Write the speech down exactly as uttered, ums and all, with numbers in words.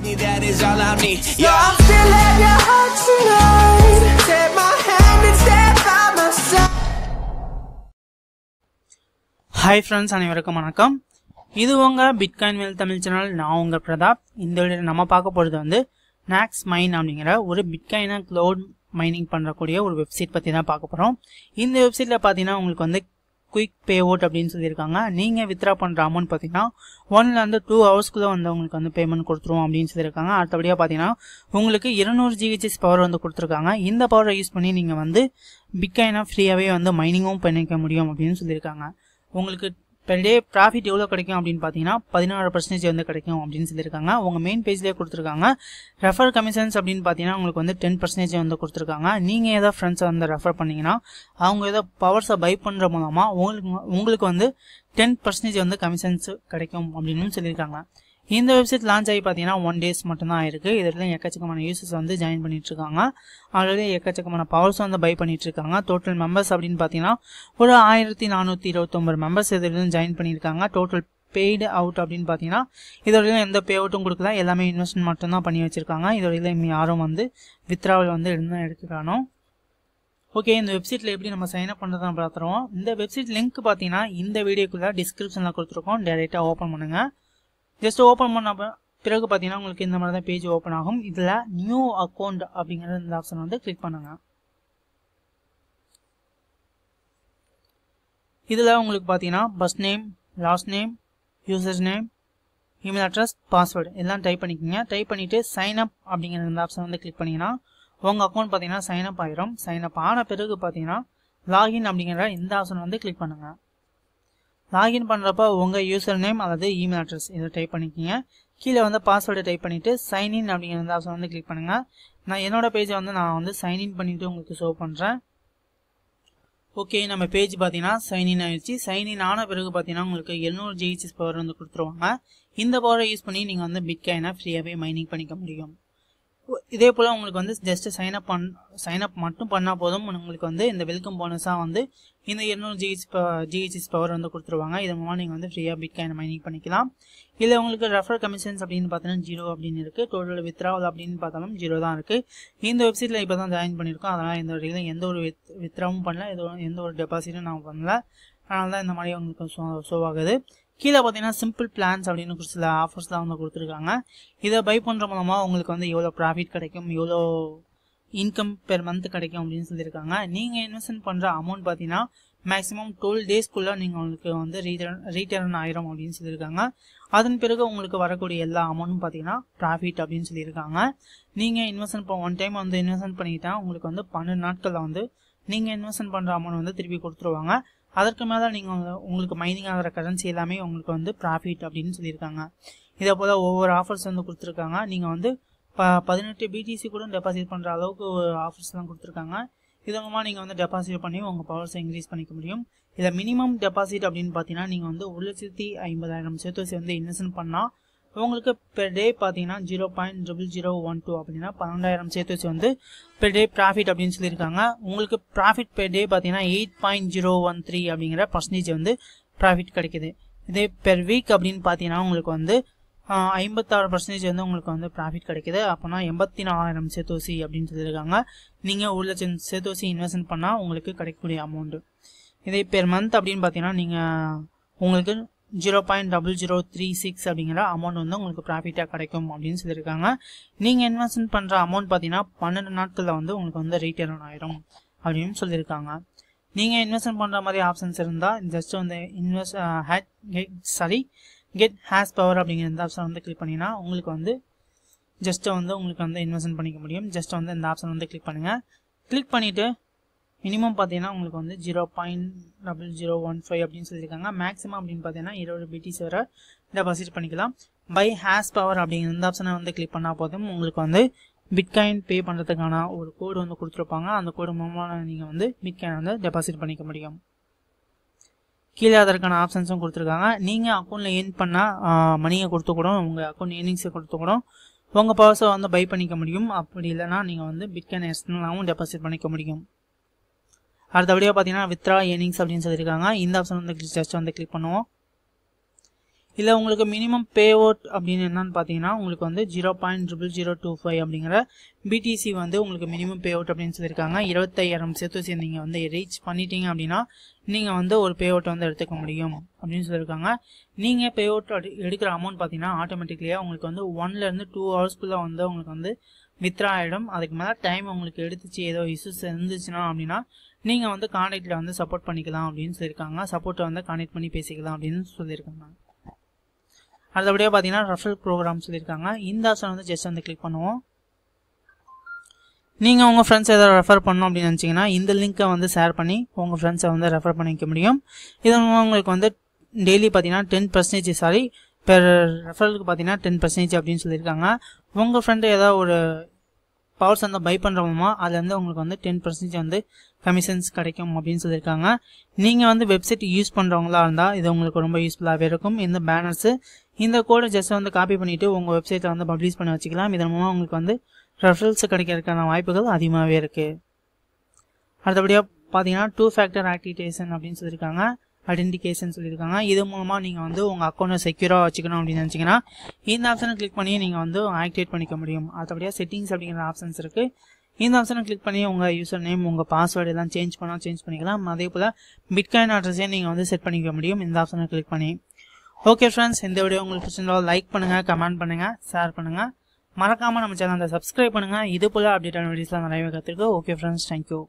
touch me, that is all I need. So yeah, I'm still at your heart tonight. Take my hand and stand by my side. Hi friends, அனைவருக்கும் வணக்கம். இது உங்க Bitcoin மேல் Tamil channel. நான் உங்க பிரதாப். இந்த video நம்ம பார்க்க போறது வந்து நாக்ஸ் மைன் அப்படிங்கிற ஒரு பிட்காயினை க்ளவுட் மைனிங் பண்ணக்கூடிய ஒரு வெப்சைட் பற்றி தான் பார்க்க போகிறோம். இந்த வெப்சைட்டில் பார்த்தீங்கன்னா உங்களுக்கு வந்து குயிக் பே அவுட் அப்படின்னு சொல்லியிருக்காங்க. நீங்கள் வித்ரா பண்ணுற அமௌண்ட் பார்த்தீங்கன்னா ஒன்ல வந்து டூ ஹவர்ஸ்க்குள்ளே வந்து உங்களுக்கு வந்து பேமெண்ட் கொடுத்துருவோம் அப்படின்னு சொல்லியிருக்காங்க. அடுத்தபடியாக பார்த்தீங்கன்னா உங்களுக்கு இருநூறு ஜிஹெச்எஸ் பவர் வந்து கொடுத்துருக்காங்க. இந்த பவரை யூஸ் பண்ணி நீங்கள் வந்து பிட்காயினாக ஃப்ரீயாகவே வந்து மைனிங்கும் பண்ணிக்க முடியும் அப்படின்னு சொல்லியிருக்காங்க. உங்களுக்கு பெர் டே ப்ராஃபிட் எவ்வளோ கிடைக்கும் அப்படின்னு பார்த்தீங்கன்னா பதினாறு பர்சன்டேஜ் வந்து கிடைக்கும் அப்படின்னு சொல்லியிருக்காங்க. உங்கள் மெயின் பேஜ்லேயே கொடுத்துருக்காங்க. ரெஃபர் கமிஷன்ஸ் அப்படின்னு பார்த்தீங்கன்னா உங்களுக்கு வந்து டென் பர்சன்டேஜ் வந்து கொடுத்துருக்காங்க. நீங்கள் ஏதாவது ஃப்ரெண்ட்ஸை வந்து ரெஃபர் பண்ணிங்கன்னா அவங்க ஏதோ பவர்ஸை பை பண்ணுற மூலமாக உங்களுக்கு உங்களுக்கு வந்து டென் பர்சன்டேஜ் வந்து கமிஷன்ஸ் கிடைக்கும் அப்படின்னு சொல்லியிருக்காங்க. இந்த வெப்சைட் லான்ச் ஆகி பார்த்தீங்கன்னா ஒன் டேஸ் மட்டும்தான் இருக்குது. இதில் எக்கச்சக்கமான யூசர்ஸ் வந்து ஜாயின் பண்ணிட்டுருக்காங்க. ஆல்ரெடி எக்கச்சக்கமான பவர்ஸும் வந்து பை பண்ணிட்டுருக்காங்க. டோட்டல் மெம்பர்ஸ் அப்படின்னு பார்த்தீங்கன்னா ஒரு ஆயிரத்தி நானூற்றி இருபத்தொம்பது மெம்பர்ஸ் இதுலேருந்து ஜாயின் பண்ணியிருக்காங்க. டோட்டல் பெய்டு அவுட் அப்படின்னு பார்த்தீங்கன்னா இதோடையும் எந்த பே அவுட்டும் கொடுக்கல. எல்லாமே இன்வெஸ்ட்மெண்ட் மட்டும்தான் பண்ணி வச்சுருக்காங்க. இதோடையில் யாரும் வந்து வித்ராவில் வந்து இருந்தால் எடுத்துக்கணும். ஓகே, இந்த வெப்சைட்டில் எப்படி நம்ம சைன் அப் பண்ணுறதான் பார்த்துருவோம். இந்த வெப்சைட் லிங்க் பார்த்தீங்கன்னா இந்த வீடியோக்குள்ளே டிஸ்கிரிப்ஷனில் கொடுத்துருக்கோம். டேரெக்டாக ஓப்பன் பண்ணுங்கள். ஜஸ்ட் ஓப்பன் பண்ண பிறகு பார்த்தீங்கன்னா உங்களுக்கு இந்த மாதிரி தான் பேஜ் ஓப்பன் ஆகும். இதில் நியூ அக்கௌண்ட் அப்படிங்கிற இந்த ஆப்ஷன் வந்து கிளிக் பண்ணுங்க. இதில் உங்களுக்கு பார்த்தீங்கன்னா first name, last name, user name, email address, password எல்லாம் டைப் பண்ணிக்கோங்க. டைப் பண்ணிவிட்டு சைன் அப் அப்படிங்கிற இந்த ஆப்ஷன் வந்து கிளிக் பண்ணிங்கன்னா உங்கள் அக்கௌண்ட் பார்த்தீங்கன்னா சைன் அப் ஆகிரும். சைன் அப் ஆன பிறகு பார்த்தீங்கன்னா லாகின் அப்படிங்கிற இந்த ஆப்ஷன் வந்து கிளிக் பண்ணுங்கள். லாகின் பண்ணுறப்ப உங்கள் யூசர் நேம் அல்லது இமெயில் அட்ரஸ் இதை டைப் பண்ணிக்கிங்க. கீழே வந்து பாஸ்வேர்டை டைப் பண்ணிவிட்டு சைன்இன் அப்படிங்கிற ஆப்ஷன் வந்து கிளிக் பண்ணுங்கள். நான் என்னோடய பேஜை வந்து நான் வந்து சைன்இன் பண்ணிவிட்டு உங்களுக்கு ஷோ பண்ணுறேன். ஓகே, நம்ம பேஜ் பார்த்தீங்கன்னா சைன்இன் ஆகிடுச்சு. சைன்இன் ஆன பிறகு பார்த்தீங்கன்னா உங்களுக்கு எழுநூறு ஜிஹெச்எஸ் பவர் வந்து கொடுத்துருவாங்க. இந்த பவரை யூஸ் பண்ணி நீங்கள் வந்து பிட்காயினாக ஃப்ரீயாகவே மைனிங் பண்ணிக்க முடியும். இதே போல் உங்களுக்கு வந்து ஜஸ்ட்டு சைன் அப் பண் சைன் அப் மட்டும் பண்ணால் போதும். உங்களுக்கு வந்து இந்த வெல்கம் போனஸாக வந்து இந்த இருநூறு ஜிஹெச் ஜிஹெச்எஸ் பவர் வந்து கொடுத்துருவாங்க. இது மூலமாக நீங்கள் வந்து ஃப்ரீயாக பிட்காயின் மைனிங் பண்ணிக்கலாம். இல்லை உங்களுக்கு ரெஃபர் கமிஷன்ஸ் அப்படின்னு பார்த்தீங்கன்னா ஜீரோ அப்படின்னு இருக்குது. டோட்டல் வித்ராவல் அப்படின்னு பார்த்தாலும் ஜீரோ தான் இருக்குது. இந்த வெப்சைட்டில் இப்போ தான் ஜாயின் பண்ணியிருக்கோம். அதனால் இந்த வரைக்கும் எந்த ஒரு வித் வித்ராவும் பண்ணல, எந்த ஒரு டெபாசிட்டும் நான் பண்ணல. அதனால தான் இந்த மாதிரி உங்களுக்கு ஷோ ஷோ ஆகுது. கீழே பார்த்தீங்கன்னா சிம்பிள் பிளான்ஸ் அப்படின்னு ஒரு சில ஆஃபர்ஸ்லாம் வந்து கொடுத்துருக்காங்க. இதை பை பண்ணுற மூலமாக உங்களுக்கு வந்து எவ்வளோ ப்ராஃபிட் கிடைக்கும், எவ்வளோ இன்கம் பெர் மந்த் கிடைக்கும் அப்படின்னு சொல்லியிருக்காங்க. நீங்கள் இன்வெஸ்ட்மெண்ட் பண்ணுற அமௌண்ட் பார்த்தீங்கன்னா மேக்ஸிமம் டுவெல் டேஸ்க்குள்ளே நீங்கள் உங்களுக்கு வந்து ரீட்டர்ன் ரீட்டர்ன் ஆயிரும் அப்படின்னு சொல்லியிருக்காங்க. அதன் பிறகு உங்களுக்கு வரக்கூடிய எல்லா அமௌண்ட்டும் பார்த்தீங்கன்னா ப்ராஃபிட் அப்படின்னு சொல்லியிருக்காங்க. நீங்கள் இன்வெஸ்ட்மெண்ட் ஒன் டைம் வந்து இன்வெஸ்ட்மெண்ட் பண்ணிக்கிட்டா உங்களுக்கு வந்து பன்னெண்டு நாட்களில் வந்து நீங்கள் இன்வெஸ்ட்மெண்ட் பண்ணுற அமௌண்ட் வந்து திருப்பி கொடுத்துருவாங்க. அதற்கு மேலே நீங்கள் உங்களுக்கு மைனிங் ஆகிற கரன்சி எல்லாமே உங்களுக்கு வந்து ப்ராஃபிட் அப்படின்னு சொல்லியிருக்காங்க. இதே போல் ஒவ்வொரு ஆஃபர்ஸ் வந்து கொடுத்துருக்காங்க. நீங்கள் வந்து ப பதினெட்டு பிடிசி கூட டெபாசிட் பண்ணுற அளவுக்கு ஆஃபர்ஸ்லாம் கொடுத்துருக்காங்க. இதமாக நீங்கள் வந்து டெபாசிட் பண்ணி உங்கள் பவர்ஸை இன்க்ரீஸ் பண்ணிக்க முடியும். இதில் மினிமம் டெபாசிட் அப்படின்னு பார்த்தீங்கன்னா நீங்கள் வந்து ஒரு லட்சத்தி ஐம்பதாயிரம் சேர்த்து வந்து இன்வெஸ்ட் பண்ணால் உங்களுக்கு பெர் டே பார்த்தீங்கன்னா zero point triple zero one two அப்படின்னா பன்னெண்டாயிரம் சேர்த்து வச்சு வந்து பெர் டே ப்ராஃபிட் அப்படின்னு சொல்லியிருக்காங்க. உங்களுக்கு ப்ராஃபிட் பெர் டே பார்த்தீங்கன்னா eight point zero one three அப்படிங்கிற பர்சன்டேஜ் வந்து ப்ராஃபிட் கிடைக்கிது. இதே பெர் வீக் அப்படின்னு பார்த்தீங்கன்னா உங்களுக்கு வந்து ஐம்பத்தாறு பர்சன்டேஜ் வந்து உங்களுக்கு வந்து ப்ராஃபிட் கிடைக்கிது. அப்போனா எண்பத்தி நாலாயிரம் சேர்த்தோசி அப்படின்னு சொல்லியிருக்காங்க. நீங்கள் ஒரு லட்சம் சேர்த்தோசி இன்வெஸ்ட்மெண்ட் பண்ணால் உங்களுக்கு கிடைக்கக்கூடிய அமௌண்ட்டு. இதே பெர் மந்த் அப்படின்னு பார்த்தீங்கன்னா நீங்கள் உங்களுக்கு zero point double zero three six அப்படிங்கிற அமௌண்ட் வந்து உங்களுக்கு ப்ராஃபிட்டாக கிடைக்கும் அப்படின்னு சொல்லியிருக்காங்க. நீங்கள் இன்வெஸ்ட்மெண்ட் பண்ணுற அமௌண்ட் பார்த்தீங்கன்னா பன்னெண்டு நாட்களில் வந்து உங்களுக்கு வந்து ரீட்டர்ன் ஆயிரும் அப்படின்னு சொல்லியிருக்காங்க. நீங்கள் இன்வெஸ்ட்மெண்ட் பண்ணுற மாதிரி ஆப்ஷன்ஸ் இருந்தால் ஜஸ்ட் வந்து invest had get sorry get has power அப்படிங்கிற இந்த ஆப்ஷன் வந்து கிளிக் பண்ணிங்கன்னா உங்களுக்கு வந்து ஜஸ்ட்டு வந்து உங்களுக்கு வந்து இன்வெஸ்ட்மெண்ட் பண்ணிக்க முடியும். ஜஸ்ட் வந்து இந்த ஆப்ஷன் வந்து கிளிக் பண்ணுங்கள். கிளிக் பண்ணிவிட்டு மினிமம் பார்த்தீங்கன்னா உங்களுக்கு வந்து zero point double zero one five அப்படின்னு சொல்லியிருக்காங்க. மேக்ஸிமம் அப்படின்னு பார்த்தீங்கன்னா இருபது பிடிசி வரை டெபாசிட் பண்ணிக்கலாம். பை ஹேஸ் பவர் அப்படிங்கிற இந்த ஆப்ஷனை வந்து கிளிக் பண்ணால் போதும் உங்களுக்கு வந்து பிட்காயின் பே பண்ணுறதுக்கான ஒரு கோடு வந்து கொடுத்துருப்பாங்க. அந்த கோடு மூலமாக நீங்கள் வந்து பிட்காயின் வந்து டெபாசிட் பண்ணிக்க முடியும். கீழே அதற்கான ஆப்ஷன்ஸும் கொடுத்துருக்காங்க. நீங்கள் அக்கௌண்ட்டில் ஏர்ன் பண்ணால் மணியை கொடுத்து கூட உங்கள் அக்கௌண்ட் ஏர்னிங்ஸை கொடுத்து கூட உங்கள் பவர்ஸை வந்து பை பண்ணிக்க முடியும். அப்படி இல்லைனா நீங்கள் வந்து பிட்காயின் எக்ஸ்டர்னலாகவும் டெபாசிட் பண்ணிக்க முடியும். அடுத்தபடியாக பார்த்தீங்கன்னா வித்ரா ஏர்னிங்ஸ் அப்படின்னு சொல்லியிருக்காங்க. இந்த ஆப்ஷன் வந்து ஜஸ்ட் வந்து கிளிக் பண்ணுவோம். இல்லை உங்களுக்கு மினிமம் பே அவுட் அப்படின்னு என்னன்னு பார்த்தீங்கன்னா உங்களுக்கு வந்து zero point triple zero two five அப்படிங்கிற பிடிசி வந்து உங்களுக்கு மினிமம் பே அவுட் அப்படின்னு சொல்லியிருக்காங்க. இருபத்தையாயிரம் சேர்த்து சேர்ந்து நீங்கள் வந்து ரீச் பண்ணிட்டீங்க அப்படின்னா நீங்கள் வந்து ஒரு பே அவுட் வந்து எடுத்துக்க முடியும் அப்படின்னு சொல்லியிருக்காங்க. நீங்கள் பே அவுட் எடுக்கிற அமௌண்ட் பார்த்தீங்கன்னா ஆட்டோமேட்டிக்லியாக உங்களுக்கு வந்து ஒன்லேருந்து டூ ஹவர்ஸ்க்குள்ளே வந்து உங்களுக்கு வந்து வித்ரா ஆகிடும். அதுக்கு மேலே டைம் உங்களுக்கு எடுத்துச்சு ஏதோ இஷ்யூஸ் இருந்துச்சுன்னா அப்படின்னா நீங்கள் வந்து கான்டாக்டில் வந்து சப்போர்ட் பண்ணிக்கலாம் அப்படின்னு சொல்லியிருக்காங்க. சப்போர்ட்டை வந்து கான்டாக்ட் பண்ணி பேசிக்கலாம் அப்படின்னு சொல்லியிருக்காங்க. அடுத்தபடியாக பார்த்தீங்கன்னா ரெஃபரல் ப்ரோக்ராம் சொல்லியிருக்காங்க. இந்த ஆப்ஷன் வந்து ஜஸ்ட் வந்து கிளிக் பண்ணுவோம். நீங்கள் உங்கள் ஃப்ரெண்ட்ஸ் எதாவது ரெஃபர் பண்ணணும் அப்படின்னு நினச்சிங்கன்னா இந்த லிங்க்கை வந்து ஷேர் பண்ணி உங்கள் ஃப்ரெண்ட்ஸை வந்து ரெஃபர் பண்ணிக்க முடியும். இது உங்களுக்கு வந்து டெய்லி பார்த்தீங்கன்னா டென் பர்சன்டேஜ் சாரி பெர் ரெஃபரலுக்கு பார்த்தீங்கன்னா டென் பர்சன்டேஜ் அப்படின்னு சொல்லியிருக்காங்க. உங்கள் ஃப்ரெண்டு ஏதாவது ஒரு பவர்ஸ் வந்து பை பண்ணுறோமா அதுலேருந்து உங்களுக்கு வந்து டென் பர்சன்டேஜ் வந்து கமிஷன்ஸ் கிடைக்கும் அப்படின்னு சொல்லியிருக்காங்க. நீங்கள் வந்து வெப்சைட் யூஸ் பண்ணுறவங்களா இருந்தால் இது உங்களுக்கு ரொம்ப யூஸ்ஃபுல்லாகவே இருக்கும். இந்த பேனர்ஸு இந்த கோடை ஜஸ்ட் வந்து காப்பி பண்ணிவிட்டு உங்கள் வெப்சைட்டில் வந்து பப்ளிஷ் பண்ணி வச்சுக்கலாம். இதன் மூலமாக உங்களுக்கு வந்து ரெஃபரல்ஸ் கிடைக்கிறதுக்கான வாய்ப்புகள் அதிகமாகவே இருக்குது. அடுத்தபடியாக பார்த்தீங்கன்னா டூ ஃபேக்டர் ஆக்டிவேஷன் அப்படின்னு சொல்லியிருக்காங்க, ஐடென்டிகேஷன் சொல்லியிருக்காங்க. இது மூலமாக நீங்கள் வந்து உங்கள் அக்கௌண்ட்டை செக்யூராக வச்சுக்கணும் அப்படின்னு நினச்சிங்கன்னா இந்த ஆப்ஷனை கிளிக் பண்ணி நீங்கள் வந்து ஆக்டிவேட் பண்ணிக்க முடியும். அடுத்தபடியாக செட்டிங்ஸ் அப்படிங்கிற ஆப்ஷன்ஸ் இருக்குது. இந்த ஆப்ஷனை கிளிக் பண்ணி உங்கள் யூசர் நேம் உங்கள் பாஸ்வேர்டு எல்லாம் சேஞ்ச் பண்ணால் சேஞ்ச் பண்ணிக்கலாம். அதே போல் பிட்காயின் அட்ரஸே நீங்கள் வந்து செட் பண்ணிக்க முடியும் இந்த ஆப்ஷனை கிளிக் பண்ணி. ஓகே ஃப்ரெண்ட்ஸ், இந்த வீடியோ உங்களுக்கு பிடிச்சிருந்தாலும் லைக் பண்ணுங்கள், கமெண்ட் பண்ணுங்கள், ஷேர் பண்ணுங்கள். மறக்காமல் நம்ம சேனலை சப்ஸ்கிரைப் பண்ணுங்கள். இது போல் அப்டேட்டான வீடியோஸ்லாம் நிறையவே கற்றுருக்கு. Okay friends, thank you.